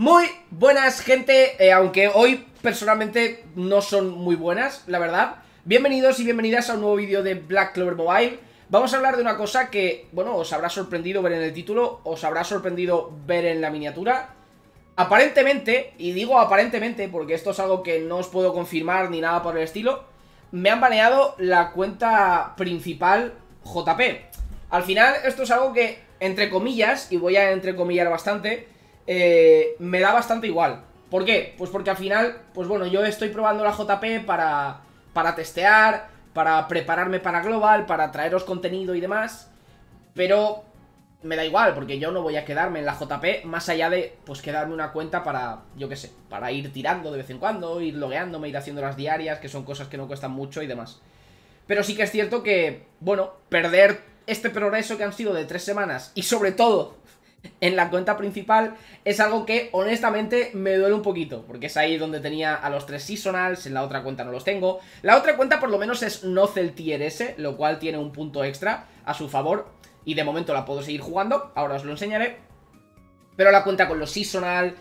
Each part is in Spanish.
Muy buenas, gente, aunque hoy personalmente no son muy buenas, la verdad. Bienvenidos y bienvenidas a un nuevo vídeo de Black Clover Mobile. Vamos a hablar de una cosa que, bueno, os habrá sorprendido ver en el título, os habrá sorprendido ver en la miniatura. Aparentemente, y digo aparentemente porque esto es algo que no os puedo confirmar ni nada por el estilo, me han baneado la cuenta principal JP. Al final esto es algo que, entre comillas, y voy a entrecomillar bastante, me da bastante igual. ¿Por qué? Pues porque al final, pues bueno, yo estoy probando la JP para testear, para prepararme para Global, para traeros contenido y demás, pero me da igual, porque yo no voy a quedarme en la JP, más allá de, pues, quedarme una cuenta para, yo qué sé, para ir tirando de vez en cuando, ir logueándome, ir haciendo las diarias, que son cosas que no cuestan mucho y demás. Pero sí que es cierto que, bueno, perder este progreso que han sido de 3 semanas, y sobre todo en la cuenta principal, es algo que honestamente me duele un poquito, porque es ahí donde tenía a los 3 seasonals, en la otra cuenta no los tengo. La otra cuenta por lo menos es Nozel Tier S, lo cual tiene un punto extra a su favor, y de momento la puedo seguir jugando, ahora os lo enseñaré. Pero la cuenta con los seasonal,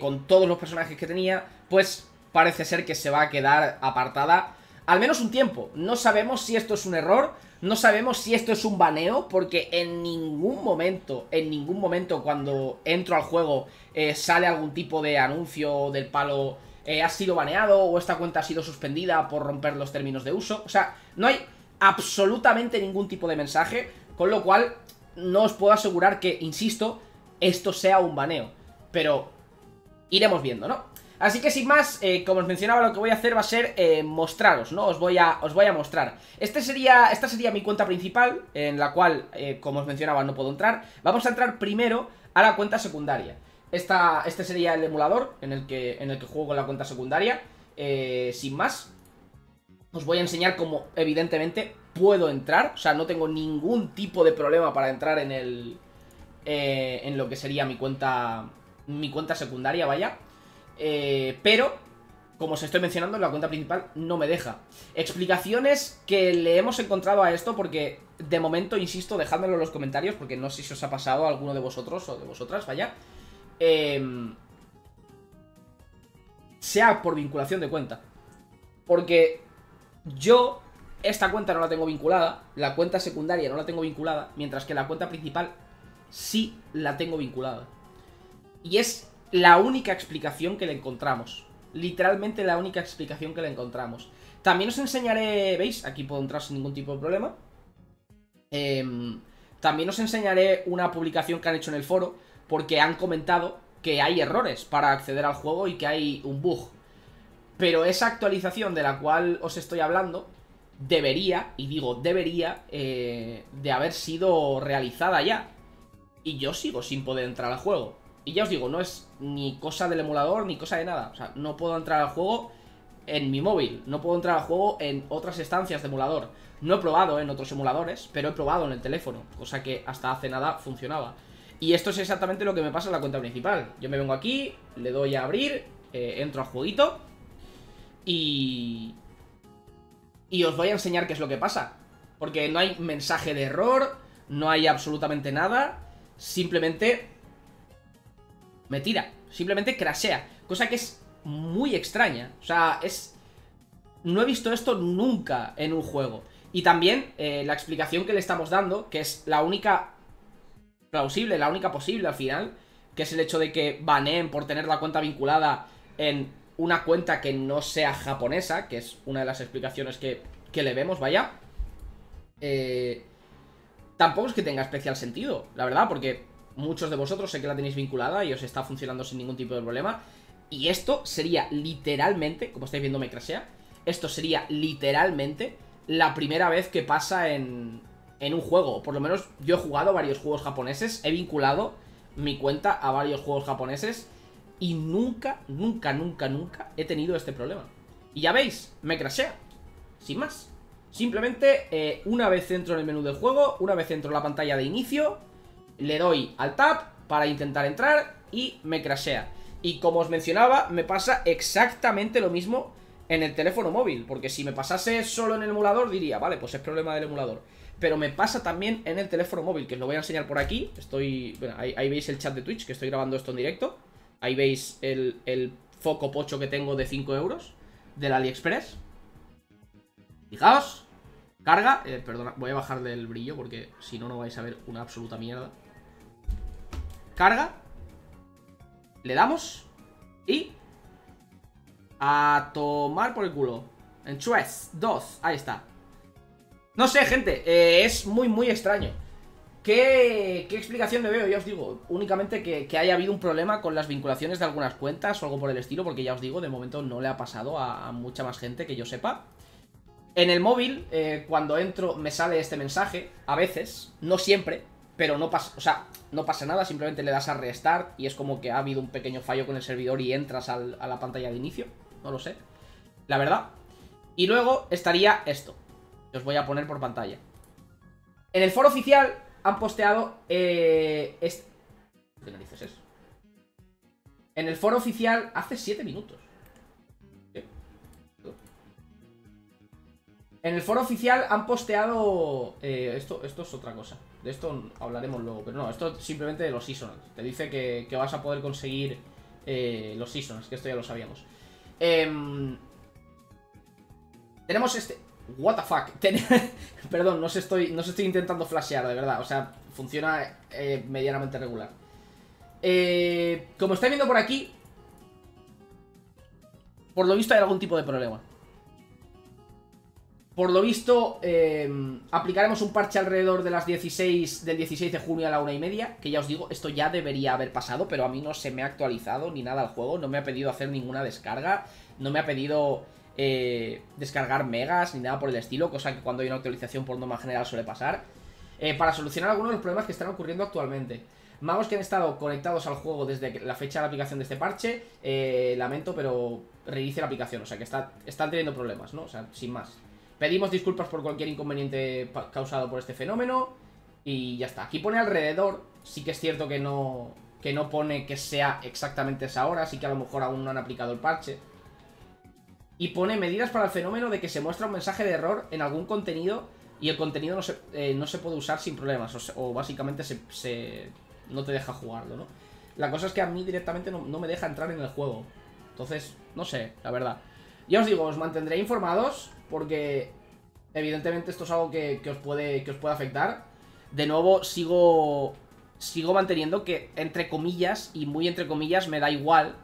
con todos los personajes que tenía, pues parece ser que se va a quedar apartada, al menos un tiempo. No sabemos si esto es un error, no sabemos si esto es un baneo, porque en ningún momento cuando entro al juego sale algún tipo de anuncio del palo, has sido baneado o esta cuenta ha sido suspendida por romper los términos de uso. O sea, no hay absolutamente ningún tipo de mensaje, con lo cual no os puedo asegurar que, insisto, esto sea un baneo, pero iremos viendo, ¿no? Así que sin más, como os mencionaba, lo que voy a hacer va a ser mostraros, ¿no? Os voy a mostrar. Esta sería mi cuenta principal, en la cual, como os mencionaba, no puedo entrar. Vamos a entrar primero a la cuenta secundaria. Este sería el emulador en el que juego con la cuenta secundaria. Sin más, os voy a enseñar cómo, evidentemente, puedo entrar. O sea, no tengo ningún tipo de problema para entrar en lo que sería mi cuenta secundaria, vaya. Pero, como os estoy mencionando, la cuenta principal no me deja. Explicaciones que le hemos encontrado a esto, porque de momento, insisto, dejádmelo en los comentarios, porque no sé si os ha pasado a alguno de vosotros o de vosotras, vaya, sea por vinculación de cuenta. Porque yo esta cuenta no la tengo vinculada, la cuenta secundaria no la tengo vinculada, mientras que la cuenta principal sí la tengo vinculada. Y es la única explicación que le encontramos. Literalmente la única explicación que le encontramos. También os enseñaré, ¿veis? Aquí puedo entrar sin ningún tipo de problema. También os enseñaré una publicación que han hecho en el foro, porque han comentado que hay errores para acceder al juego y que hay un bug. Pero esa actualización de la cual os estoy hablando debería, y digo debería, de haber sido realizada ya. Y yo sigo sin poder entrar al juego. Y ya os digo, no es ni cosa del emulador ni cosa de nada. O sea, no puedo entrar al juego en mi móvil, no puedo entrar al juego en otras estancias de emulador. No he probado en otros emuladores, pero he probado en el teléfono, cosa que hasta hace nada funcionaba. Y esto es exactamente lo que me pasa en la cuenta principal. Yo me vengo aquí, le doy a abrir, entro al jueguito y os voy a enseñar qué es lo que pasa. Porque no hay mensaje de error, no hay absolutamente nada, simplemente me tira, simplemente crashea, cosa que es muy extraña. O sea, no he visto esto nunca en un juego. Y también la explicación que le estamos dando, que es la única plausible, la única posible al final, que es el hecho de que baneen por tener la cuenta vinculada en una cuenta que no sea japonesa, que es una de las explicaciones que le vemos, vaya. Tampoco es que tenga especial sentido, la verdad, porque muchos de vosotros sé que la tenéis vinculada y os está funcionando sin ningún tipo de problema. Y esto sería literalmente, como estáis viendo me crashea, esto sería literalmente la primera vez que pasa en un juego. Por lo menos yo he jugado varios juegos japoneses, he vinculado mi cuenta a varios juegos japoneses y nunca, nunca, nunca, nunca he tenido este problema. Y ya veis, me crashea, sin más. Simplemente una vez entro en el menú del juego, una vez entro en la pantalla de inicio, le doy al tab para intentar entrar y me crashea. Y como os mencionaba, me pasa exactamente lo mismo en el teléfono móvil, porque si me pasase solo en el emulador diría, vale, pues es problema del emulador. Pero me pasa también en el teléfono móvil, que os lo voy a enseñar por aquí. Bueno, ahí veis el chat de Twitch, que estoy grabando esto en directo. Ahí veis el foco pocho que tengo de 5 euros del AliExpress. Fijaos. Carga. Perdona, voy a bajarle el brillo porque si no, no vais a ver una absoluta mierda. Carga. Le damos. Y... a tomar por el culo. En 3, 2, ahí está. No sé, gente, es muy extraño. ¿Qué explicación le veo? Ya os digo, únicamente que haya habido un problema con las vinculaciones de algunas cuentas o algo por el estilo, porque ya os digo, de momento no le ha pasado a mucha más gente que yo sepa. En el móvil, cuando entro me sale este mensaje, a veces, no siempre, pero no pasa, o sea, no pasa nada, simplemente le das a restart y es como que ha habido un pequeño fallo con el servidor y entras a la pantalla de inicio, no lo sé, la verdad. Y luego estaría esto, que os voy a poner por pantalla. En el foro oficial han posteado este... ¿Qué narices es? En el foro oficial hace 7 minutos. ¿Sí? En el foro oficial han posteado... esto es otra cosa. De esto hablaremos luego, pero no, esto es simplemente de los seasonals. Te dice que vas a poder conseguir los seasonals, que esto ya lo sabíamos. Tenemos este... What the fuck. Perdón, no os estoy intentando flashear, de verdad. O sea, funciona medianamente regular. Como estáis viendo por aquí, por lo visto hay algún tipo de problema. Por lo visto, aplicaremos un parche alrededor de las 16 de junio a la 1:30. Que ya os digo, esto ya debería haber pasado, pero a mí no se me ha actualizado ni nada al juego. No me ha pedido hacer ninguna descarga. No me ha pedido... descargar megas ni nada por el estilo, cosa que cuando hay una actualización por norma general suele pasar. Para solucionar algunos de los problemas que están ocurriendo actualmente, magos que han estado conectados al juego desde la fecha de la aplicación de este parche, lamento, pero reinicie la aplicación. O sea que están teniendo problemas, ¿no? O sea, sin más. Pedimos disculpas por cualquier inconveniente causado por este fenómeno. Y ya está. Aquí pone alrededor. Sí que es cierto que no pone que sea exactamente esa hora, así que a lo mejor aún no han aplicado el parche. Y pone medidas para el fenómeno de que se muestra un mensaje de error en algún contenido y el contenido no se puede usar sin problemas, o básicamente no te deja jugarlo, ¿no? La cosa es que a mí directamente no me deja entrar en el juego. Entonces, no sé, la verdad. Ya os digo, os mantendré informados porque evidentemente esto es algo que os puede afectar. De nuevo, sigo manteniendo que entre comillas y muy entre comillas me da igual,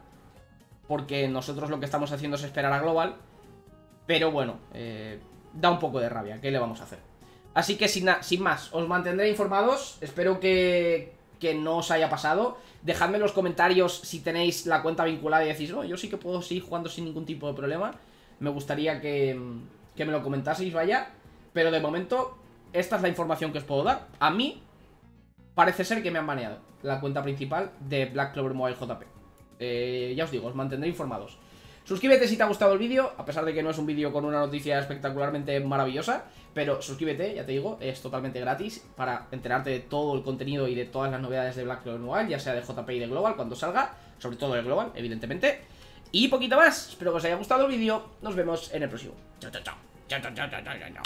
porque nosotros lo que estamos haciendo es esperar a Global. Pero bueno, da un poco de rabia. ¿Qué le vamos a hacer? Así que sin más, os mantendré informados. Espero que no os haya pasado. Dejadme en los comentarios si tenéis la cuenta vinculada y decís, no, yo sí que puedo seguir jugando sin ningún tipo de problema. Me gustaría que me lo comentaseis, vaya. Pero de momento, esta es la información que os puedo dar. A mí, parece ser que me han baneado la cuenta principal de Black Clover Mobile JP. Ya os digo, os mantendré informados. Suscríbete si te ha gustado el vídeo, a pesar de que no es un vídeo con una noticia espectacularmente maravillosa, pero suscríbete, ya te digo, es totalmente gratis para enterarte de todo el contenido y de todas las novedades de Black Clover Mobile, ya sea de JP y de Global cuando salga, sobre todo de Global, evidentemente. Y poquito más, espero que os haya gustado el vídeo, nos vemos en el próximo. Chao, chao, chao.